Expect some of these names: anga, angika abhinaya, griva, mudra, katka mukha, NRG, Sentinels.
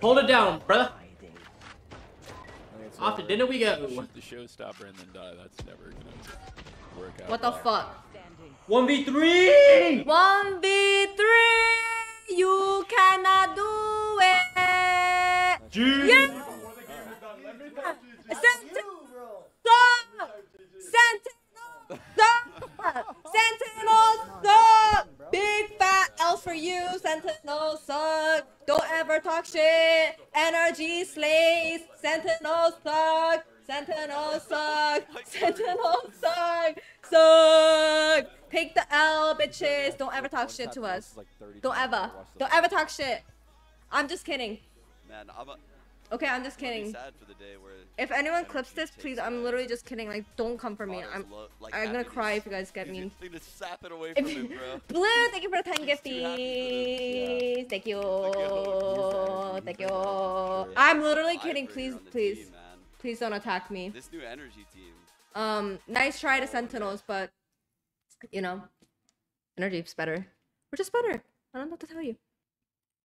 Hold it down, bruh. Off to dinner we go. Shoot the showstopper and then die. That's never gonna work out. What the fuck? 1v3! 1v3! You cannot do it! Jeez! Yes! Sentinels! Stop! Sentinels! Stop! Sentinels! Stop! Big fat L for you, Sentinels suck. Don't ever talk shit. NRG slays. Sentinels suck. Sentinels suck. Sentinels suck. Suck. Pick the L, bitches. Don't ever talk shit to us. Don't ever. Don't ever talk shit. I'm just kidding. Okay, I'm just kidding. If anyone clips this, please, I'm literally just kidding. Like, don't come for me. I'm gonna cry if you guys get mean. Blue, thank you for the 10 gifties. Thank you. Thank you. I'm literally kidding. Please, please. Please don't attack me. This new energy team. Nice try to Sentinels, but, you know, energy's better. We're just better. I don't know what to tell you.